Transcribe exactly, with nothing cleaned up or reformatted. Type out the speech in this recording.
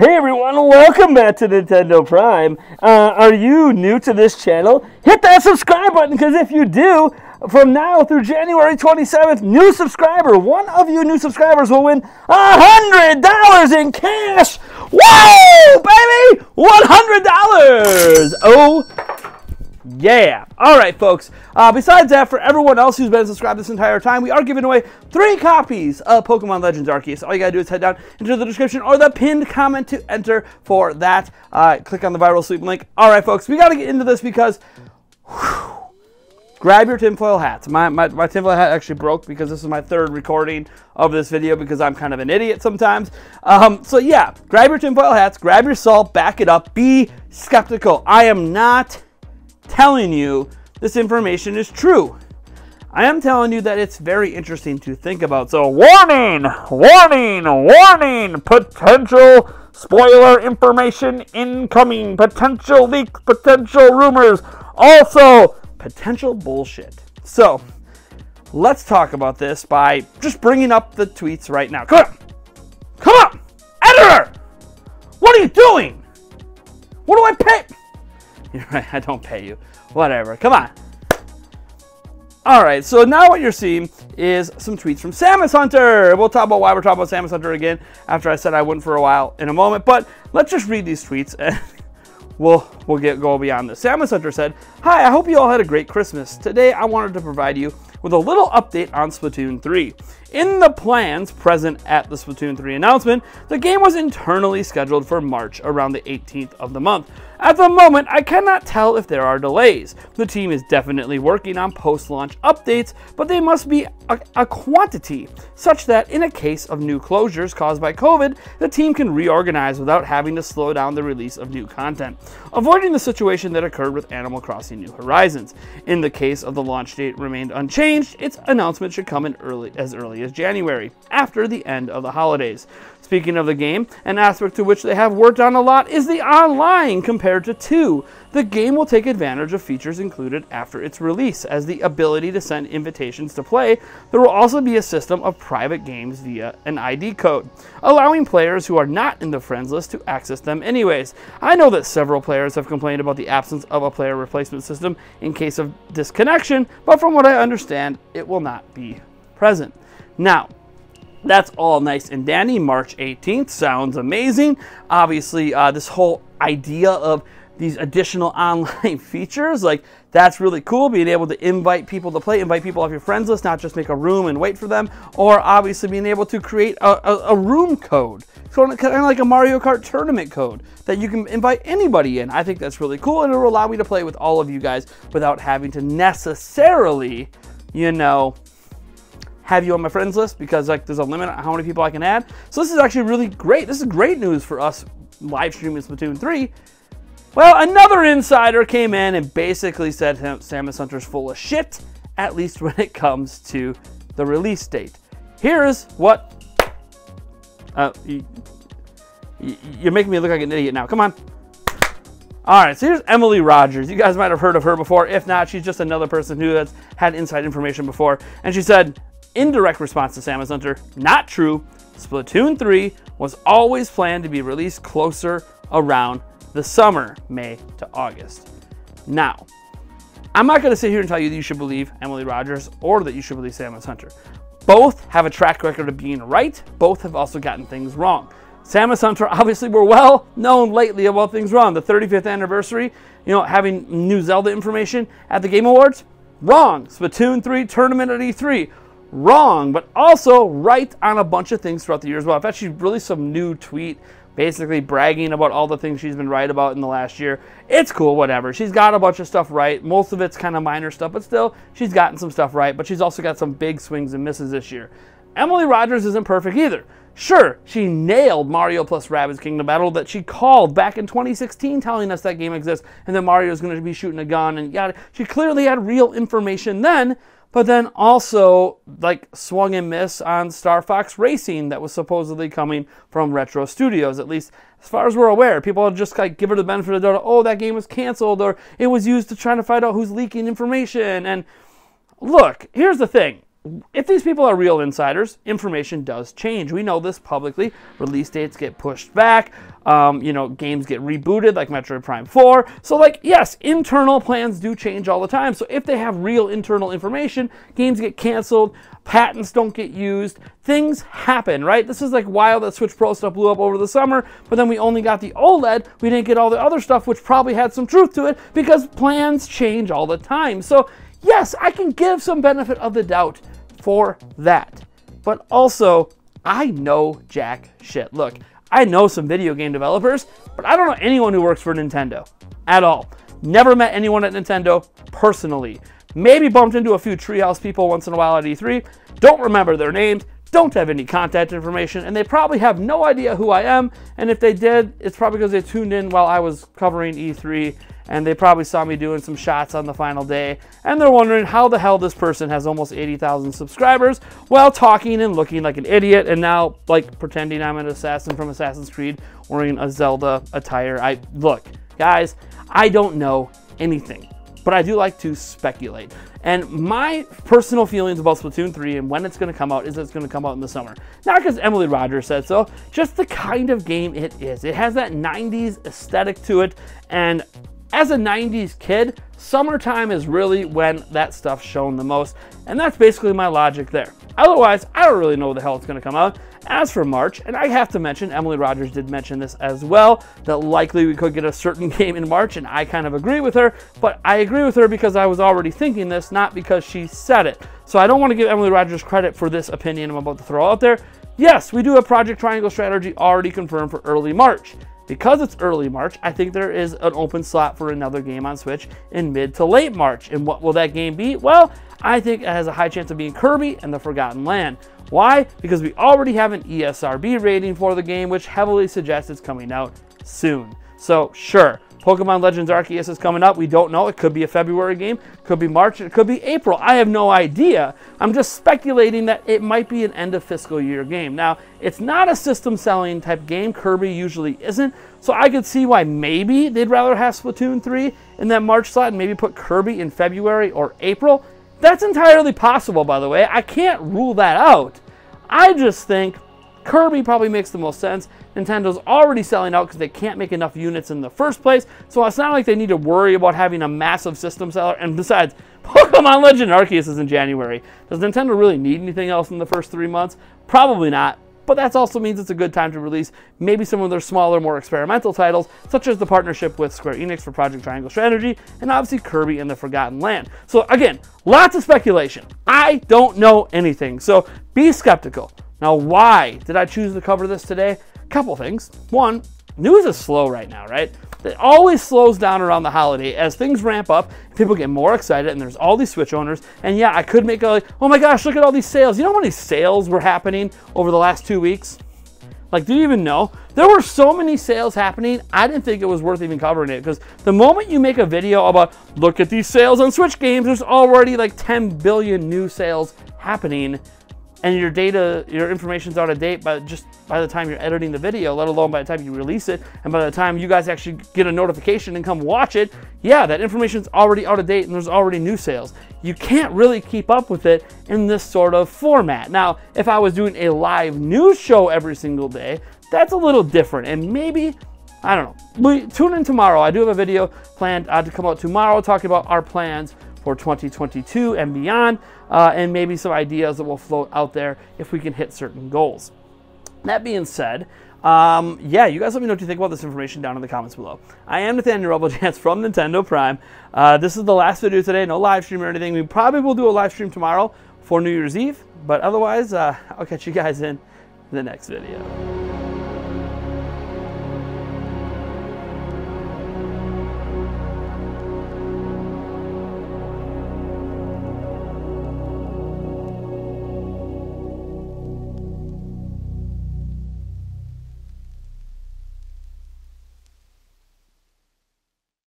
Hey everyone, welcome back to Nintendo Prime. Uh, are you new to this channel? Hit that subscribe button, because if you do, from now through January twenty-seventh, new subscriber, one of you new subscribers will win one hundred dollars in cash. Whoa, baby, one hundred dollars. Oh, yeah. All right, folks. Uh, besides that, for everyone else who's been subscribed this entire time, we are giving away three copies of Pokemon Legends Arceus. All you gotta do is head down into the description or the pinned comment to enter for that. Uh, click on the viral sweep link. All right, folks, we gotta get into this because, whew, grab your tinfoil hats. My, my, my tinfoil hat actually broke because this is my third recording of this video because I'm kind of an idiot sometimes. Um, so yeah, grab your tinfoil hats, grab your salt, back it up, be skeptical. I am not telling you this information is true. I am telling you that it's very interesting to think about. So warning, warning, warning, potential spoiler information incoming, potential leaks, potential rumors, also potential bullshit. So let's talk about this by just bringing up the tweets right now. Come on, come on, editor, what are you doing? What do I pay? You're right, I don't pay you. Whatever, come on. All right, so now what you're seeing is some tweets from Samus Hunter. We'll talk about why we're talking about Samus Hunter again after I said I wouldn't for a while in a moment, but let's just read these tweets and we'll, we'll get go beyond this. Samus Hunter said, "Hi, I hope you all had a great Christmas. Today I wanted to provide you with a little update on Splatoon three. In the plans present at the Splatoon three announcement, the game was internally scheduled for March around the eighteenth of the month. At the moment, I cannot tell if there are delays. The team is definitely working on post-launch updates, but they must be a, a quantity such that in a case of new closures caused by COVID, the team can reorganize without having to slow down the release of new content, avoiding the situation that occurred with Animal Crossing New Horizons. In the case of the launch date remained unchanged, its announcement should come in early, as early as January, after the end of the holidays. Speaking of the game, an aspect to which they have worked on a lot is the online compared to two. The game will take advantage of features included after its release, as the ability to send invitations to play. There will also be a system of private games via an I D code, allowing players who are not in the friends list to access them anyways. I know that several players have complained about the absence of a player replacement system in case of disconnection, but from what I understand, it will not be present." Now, that's all nice and dandy. March eighteenth sounds amazing. Obviously, uh, this whole idea of these additional online features, like, that's really cool. Being able to invite people to play, invite people off your friends list, not just make a room and wait for them, or obviously being able to create a, a, a room code, sort of, kind of like a Mario Kart tournament code that you can invite anybody in. I think that's really cool, and it will allow me to play with all of you guys without having to necessarily, you know, have you on my friends list, because like there's a limit on how many people I can add. So this is actually really great. This is great news for us live streaming Splatoon three. Well, another insider came in and basically said Samus Hunter's full of shit, at least when it comes to the release date. Here's what... Uh, you, you're making me look like an idiot now. Come on. All right, so here's Emily Rogers. You guys might have heard of her before. If not, she's just another person who has had inside information before. And she said, in direct response to Samus Hunter, "Not true. Splatoon three was always planned to be released closer around the summer, May to August." Now, I'm not going to sit here and tell you that you should believe Emily Rogers or that you should believe Samus Hunter. Both have a track record of being right. Both have also gotten things wrong. Samus Hunter, obviously, we're well known lately about things wrong. The thirty-fifth anniversary, you know, having new Zelda information at the Game Awards, wrong. Splatoon three tournament at E three, wrong. But also right on a bunch of things throughout the year as well. In fact, she released some new tweet basically bragging about all the things she's been right about in the last year. It's cool, whatever. She's got a bunch of stuff right. Most of it's kind of minor stuff, but still, she's gotten some stuff right. But she's also got some big swings and misses this year. Emily Rogers isn't perfect either. Sure, she nailed Mario plus Rabbid's Kingdom Battle that she called back in twenty sixteen, telling us that game exists and that Mario's going to be shooting a gun and yada. She clearly had real information then, but then also like swung and missed on Star Fox Racing that was supposedly coming from Retro Studios, at least as far as we're aware. People just like give her the benefit of the doubt, oh, that game was canceled, or it was used to try to find out who's leaking information. And look, here's the thing. if these people are real insiders, information does change. We know this publicly. Release dates get pushed back. Um, you know, games get rebooted, like Metroid Prime four. So, like, yes, internal plans do change all the time. So if they have real internal information, games get canceled, patents don't get used, things happen, right? This is like wild that Switch Pro stuff blew up over the summer, but then we only got the OLED. We didn't get all the other stuff, which probably had some truth to it, because plans change all the time. So, yes, I can give some benefit of the doubt for that. But also, I know jack shit. Look, I know some video game developers, but I don't know anyone who works for Nintendo at all. Never met anyone at Nintendo personally. Maybe bumped into a few Treehouse people once in a while at E three. Don't remember their names, don't have any contact information, and they probably have no idea who I am. And if they did, it's probably because they tuned in while I was covering E three, and they probably saw me doing some shots on the final day, and they're wondering how the hell this person has almost eighty thousand subscribers while talking and looking like an idiot, and now, like, pretending I'm an assassin from Assassin's Creed wearing a Zelda attire. I look, guys, I don't know anything, but I do like to speculate. And my personal feelings about Splatoon three and when it's going to come out is that it's going to come out in the summer. Not because Emily Rogers said so, just the kind of game it is. It has that nineties aesthetic to it, and as a nineties kid, summertime is really when that stuff shone the most, and that's basically my logic there. Otherwise, I don't really know what the hell it's going to come out. As for March, and I have to mention, Emily Rogers did mention this as well, that likely we could get a certain game in March, and I kind of agree with her, but I agree with her because I was already thinking this, not because she said it. So I don't want to give Emily Rogers credit for this opinion I'm about to throw out there. Yes, we do have Project Triangle Strategy already confirmed for early March. Because it's early March, I think there is an open slot for another game on Switch in mid to late March. And what will that game be? Well, I think it has a high chance of being Kirby and the Forgotten Land. Why? Because we already have an E S R B rating for the game, which heavily suggests it's coming out soon. So sure, Pokemon Legends Arceus is coming up. We don't know. It could be a February game. It could be March. It could be April. I have no idea. I'm just speculating that it might be an end of fiscal year game. Now, it's not a system selling type game. Kirby usually isn't. So I could see why maybe they'd rather have Splatoon three in that March slot and maybe put Kirby in February or April. That's entirely possible, by the way. I can't rule that out. I just think Kirby probably makes the most sense. Nintendo's already selling out because they can't make enough units in the first place, so it's not like they need to worry about having a massive system seller. And besides, Pokemon Legends Arceus is in January. Does Nintendo really need anything else in the first three months? Probably not, but that also means it's a good time to release maybe some of their smaller, more experimental titles, such as the partnership with Square Enix for Project Triangle Strategy, and obviously Kirby and the Forgotten Land. So again, lots of speculation. I don't know anything, so be skeptical. Now, why did I choose to cover this today? A couple things. One, news is slow right now, right? It always slows down around the holiday as things ramp up, people get more excited, and there's all these Switch owners. And yeah, I could make a, like, oh my gosh, look at all these sales. You know how many sales were happening over the last two weeks? Like, do you even know? There were so many sales happening, I didn't think it was worth even covering it, because the moment you make a video about, look at these sales on Switch games, there's already like ten billion new sales happening. And your data, your information's out of date by just by the time you're editing the video, let alone by the time you release it, and by the time you guys actually get a notification and come watch it, yeah, that information's already out of date and there's already new sales. You can't really keep up with it in this sort of format. Now, if I was doing a live news show every single day, that's a little different, and maybe, I don't know, we tune in tomorrow. I do have a video planned uh, to come out tomorrow talking about our plans for twenty twenty-two and beyond, uh, and maybe some ideas that will float out there if we can hit certain goals. That being said, um, yeah, you guys let me know what you think about this information down in the comments below. I am Nathaniel Rebeldance from Nintendo Prime. Uh, this is the last video today, no live stream or anything. We probably will do a live stream tomorrow for New Year's Eve, but otherwise, uh, I'll catch you guys in the next video.